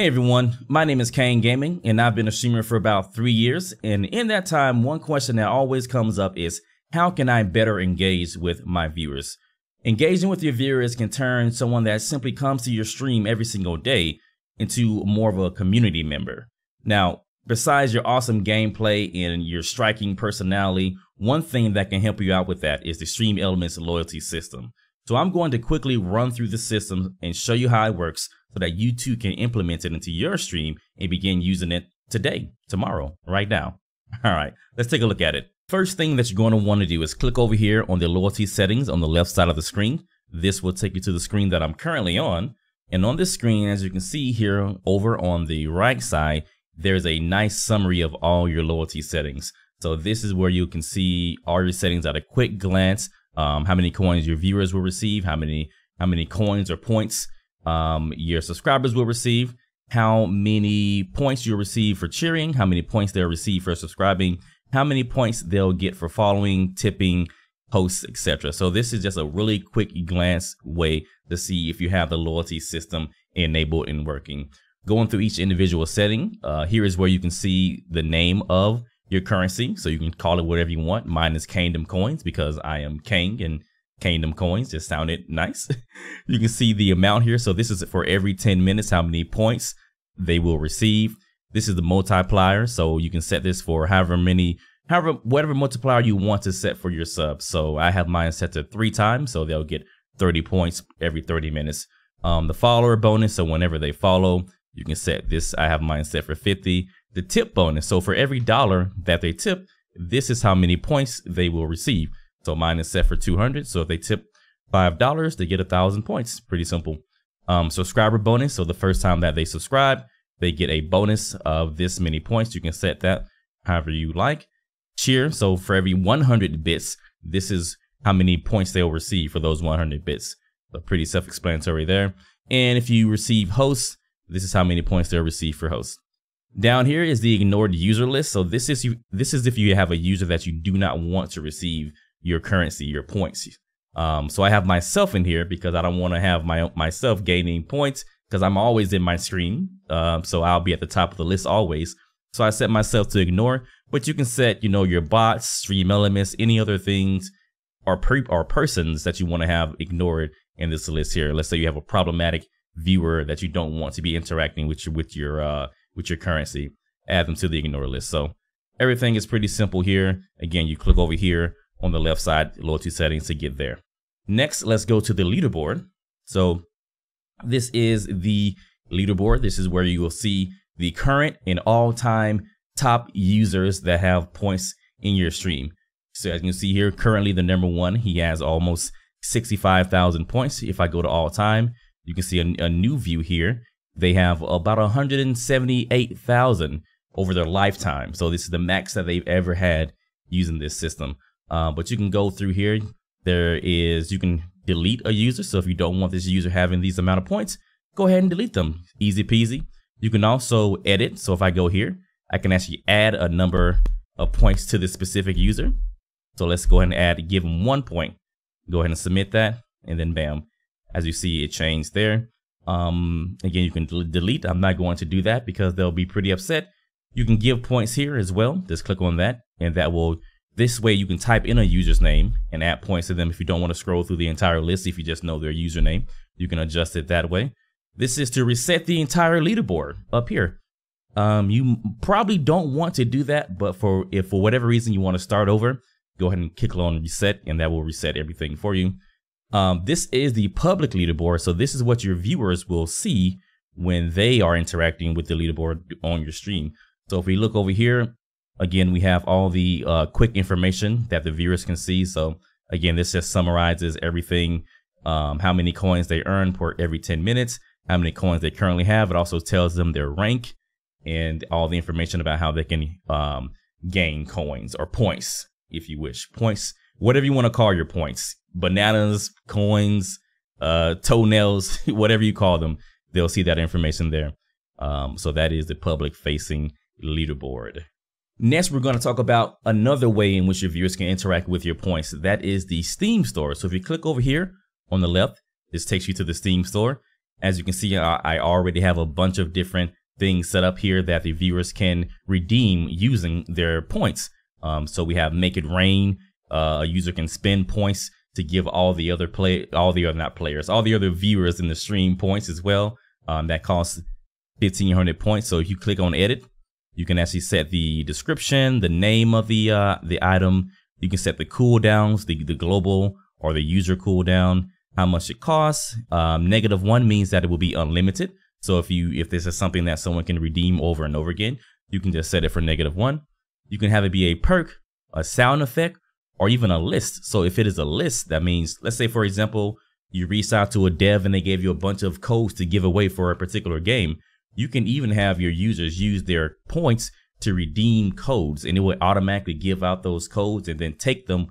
Hey everyone, my name is KangGaming, and I've been a streamer for about 3 years, and in that time, one question that always comes up is, how can I better engage with my viewers? Engaging with your viewers can turn someone that simply comes to your stream every single day into more of a community member. Now, besides your awesome gameplay and your striking personality, one thing that can help you out with that is the StreamElements loyalty system. So I'm going to quickly run through the system and show you how it works so that you too can implement it into your stream and begin using it today, tomorrow, right now. All right, let's take a look at it. First thing that you're going to want to do is click over here on the loyalty settings on the left side of the screen. This will take you to the screen that I'm currently on. And on this screen, as you can see here over on the right side, there's a nice summary of all your loyalty settings. So this is where you can see all your settings at a quick glance, how many coins your viewers will receive, how many coins or points your subscribers will receive, how many points you'll receive for cheering, how many points they'll receive for subscribing, how many points they'll get for following, tipping, posts, etc. So this is just a really quick glance way to see if you have the loyalty system enabled and working. Going through each individual setting, here is where you can see the name of your currency. So you can call it whatever you want. Mine is Kingdom Coins because I am Kang and Kingdom Coins just sounded nice. You can see the amount here. So this is for every 10 minutes, how many points they will receive. This is the multiplier, so you can set this for whatever multiplier you want to set for your subs. So I have mine set to 3 times, so they'll get 30 points every 30 minutes. The follower bonus, so whenever they follow, you can set this. I have mine set for 50. The tip bonus, so for every dollar that they tip, this is how many points they will receive. So mine is set for 200. So if they tip $5, they get 1,000 points. Pretty simple. Subscriber bonus, so the first time that they subscribe, they get a bonus of this many points. You can set that however you like. Cheer, so for every 100 bits, this is how many points they'll receive for those 100 bits. So pretty self-explanatory there. And if you receive hosts, this is how many points they'll receive for hosts. Down here is the ignored user list. So this is if you have a user that you do not want to receive your currency, your points. So I have myself in here because I don't want to have myself gaining points, because I'm always in my stream, so I'll be at the top of the list always. So I set myself to ignore, but you can set, you know, your bots, StreamElements, any other things or persons that you want to have ignored in this list here. Let's say you have a problematic viewer that you don't want to be interacting with your currency. Add them to the ignore list. So everything is pretty simple here. Again, you click over here on the left side, loyalty settings to get there. Next, let's go to the leaderboard. So this is the leaderboard. This is where you will see the current and all-time top users that have points in your stream. So as you can see here, currently the number 1, he has almost 65,000 points. If I go to all-time, you can see a new view here. They have about 178,000 over their lifetime. So this is the max that they've ever had using this system. But you can go through here. You can delete a user. So if you don't want this user having these amount of points, go ahead and delete them. Easy peasy. You can also edit. So if I go here, I can actually add a number of points to this specific user. So let's go ahead and give them 1 point. Go ahead and submit that. And then bam, as you see, it changed there. Again, you can delete. I'm not going to do that because they'll be pretty upset. You can give points here as well. Just click on that and that will. This way you can type in a user's name and add points to them if you don't want to scroll through the entire list. If you just know their username, you can adjust it that way. This is to reset the entire leaderboard up here. You probably don't want to do that, but if for whatever reason you want to start over, go ahead and click on reset and that will reset everything for you. This is the public leaderboard. So this is what your viewers will see when they are interacting with the leaderboard on your stream. So if we look over here, again, we have all the quick information that the viewers can see. So again, this just summarizes everything, how many coins they earn for every 10 minutes, how many coins they currently have. It also tells them their rank and all the information about how they can gain coins or points, if you wish. Points, whatever you want to call your points, bananas, coins, toenails, whatever you call them, they'll see that information there. So that is the public facing leaderboard. Next, we're going to talk about another way in which your viewers can interact with your points. That is the Steam store. So if you click over here on the left, this takes you to the Steam store. As you can see, I already have a bunch of different things set up here that the viewers can redeem using their points. So we have Make It Rain. A user can spend points to give all the other all the other viewers in the stream points as well. That costs 1,500 points. So if you click on edit, you can actually set the description, the name of the item. You can set the cooldowns, the global or the user cooldown, how much it costs. -1 means that it will be unlimited. So if this is something that someone can redeem over and over again, you can just set it for -1. You can have it be a perk, a sound effect, or even a list. So if it is a list, that means, let's say for example, you reached out to a dev and they gave you a bunch of codes to give away for a particular game. You can even have your users use their points to redeem codes, and it will automatically give out those codes and then take them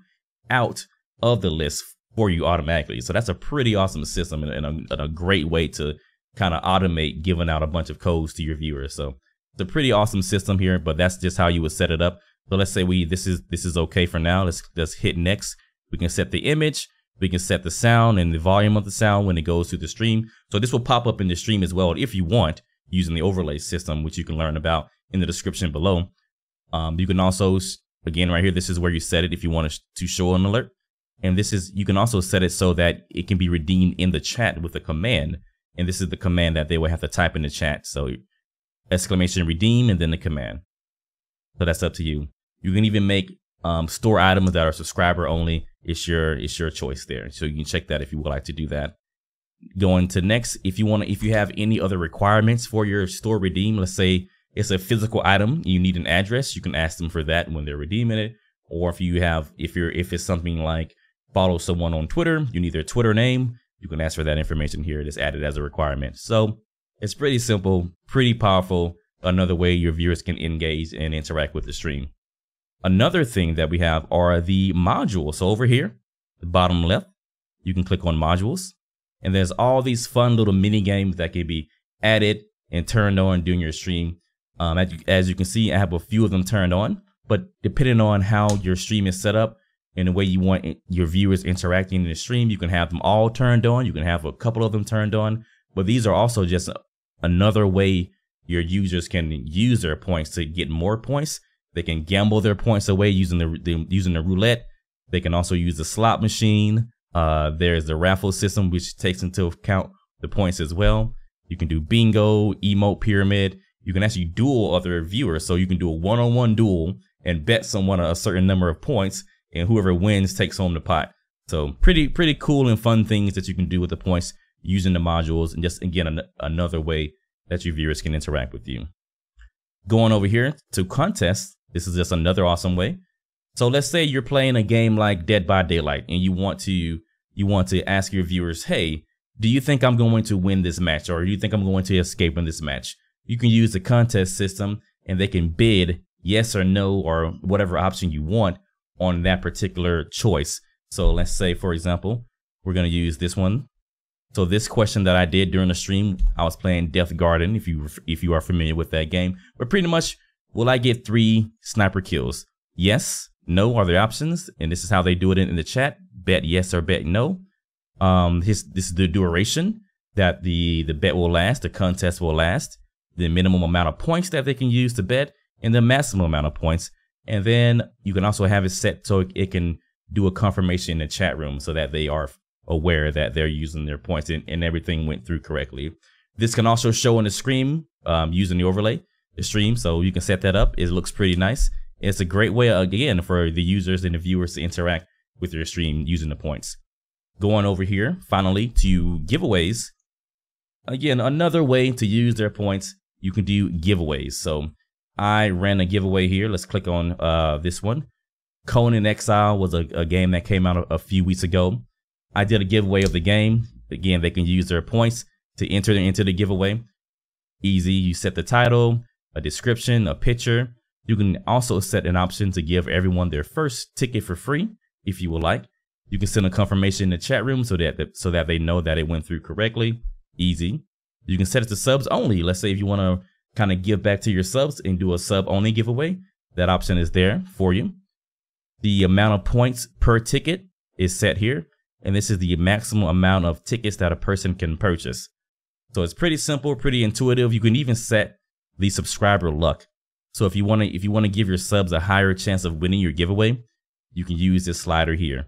out of the list for you automatically. So that's a pretty awesome system and a great way to kind of automate giving out a bunch of codes to your viewers. So it's a pretty awesome system here, but that's just how you would set it up. So let's say this is okay for now. Let's hit next. We can set the image. We can set the sound and the volume of the sound when it goes through the stream. So this will pop up in the stream as well if you want, using the overlay system, which you can learn about in the description below. You can also, again, right here, this is where you set it if you want to show an alert. And this is, you can also set it so that it can be redeemed in the chat with a command. And this is the command that they will have to type in the chat. So !redeem and then the command. So that's up to you. You can even make store items that are subscriber only. It's your choice there. So you can check that if you would like to do that. Going to next, if you have any other requirements for your store redeem, let's say it's a physical item, you need an address, you can ask them for that when they're redeeming it. Or if it's something like follow someone on Twitter, you need their Twitter name, you can ask for that information here. It is added as a requirement. So it's pretty simple, pretty powerful, another way your viewers can engage and interact with the stream. Another thing that we have are the modules. So over here, the bottom left, you can click on modules. And there's all these fun little mini games that can be added and turned on during your stream. As you can see, I have a few of them turned on, but depending on how your stream is set up and the way you want your viewers interacting in the stream, you can have them all turned on. You can have a couple of them turned on, but these are also just another way your users can use their points to get more points. They can gamble their points away using the roulette. They can also use the slot machine. There's the raffle system, which takes into account the points as well. You can do bingo, emote pyramid. You can actually duel other viewers. So you can do a one-on-one duel and bet someone a certain number of points, and whoever wins takes home the pot. So pretty cool and fun things that you can do with the points using the modules, and just, again, another way that your viewers can interact with you. Going over here to contests, this is just another awesome way. So let's say you're playing a game like Dead by Daylight and you want to ask your viewers, hey, do you think I'm going to win this match, or do you think I'm going to escape in this match? You can use the contest system and they can bid yes or no or whatever option you want on that particular choice. So let's say, for example, we're going to use this one. So this question that I did during the stream, I was playing Death Garden, if you are familiar with that game, but pretty much, will I get 3 sniper kills? Yes, no are the options, and this is how they do it in the chat. Bet yes or bet no. This is the duration that the bet will last, the contest will last, the minimum amount of points that they can use to bet, and the maximum amount of points. And then you can also have it set so it can do a confirmation in the chat room so that they are aware that they're using their points and everything went through correctly. This can also show on the screen using the overlay, the stream, so you can set that up. It looks pretty nice. It's a great way, again, for the users and the viewers to interact with your stream using the points. Going over here, finally, to giveaways. Again, another way to use their points. You can do giveaways. So I ran a giveaway here. Let's click on this one. Conan Exiles was a game that came out a few weeks ago. I did a giveaway of the game. Again, they can use their points to enter into the giveaway. Easy. You set the title, a description, a picture. You can also set an option to give everyone their first ticket for free if you would like. You can send a confirmation in the chat room so that they know that it went through correctly. Easy. You can set it to subs only. Let's say if you want to kind of give back to your subs and do a sub only giveaway, that option is there for you. The amount of points per ticket is set here, and this is the maximum amount of tickets that a person can purchase. So it's pretty simple, pretty intuitive. You can even set the subscriber luck. So if you want to give your subs a higher chance of winning your giveaway, you can use this slider here.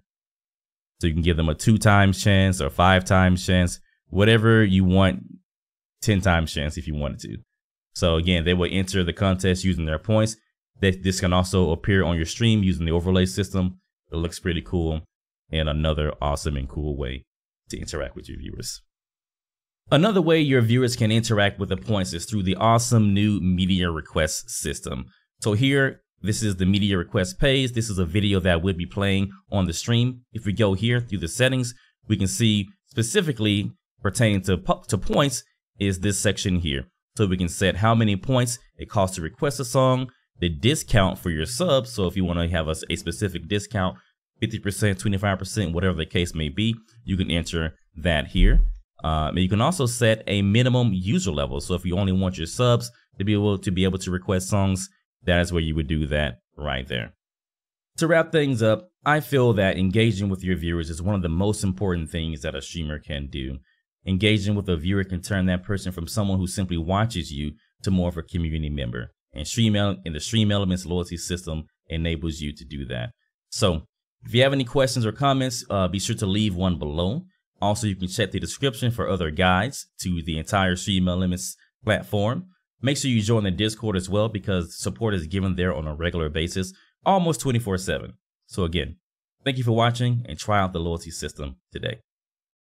So you can give them a 2x chance or 5x chance, whatever you want, 10x chance if you wanted to. So again, they will enter the contest using their points. This can also appear on your stream using the overlay system. It looks pretty cool and another awesome and cool way to interact with your viewers. Another way your viewers can interact with the points is through the awesome new media request system. So here, this is the media request page. This is a video that would be playing on the stream. If we go here through the settings, we can see specifically pertaining to points is this section here. So we can set how many points it costs to request a song, the discount for your subs. So if you want to have a specific discount, 50%, 25%, whatever the case may be, you can enter that here. You can also set a minimum user level. So if you only want your subs to be able to request songs, that is where you would do that right there. To wrap things up, I feel that engaging with your viewers is one of the most important things that a streamer can do. Engaging with a viewer can turn that person from someone who simply watches you to more of a community member. And the StreamElements loyalty system enables you to do that. So if you have any questions or comments, be sure to leave one below. Also, you can check the description for other guides to the entire StreamElements platform. Make sure you join the Discord as well, because support is given there on a regular basis, almost 24/7. So again, thank you for watching and try out the loyalty system today.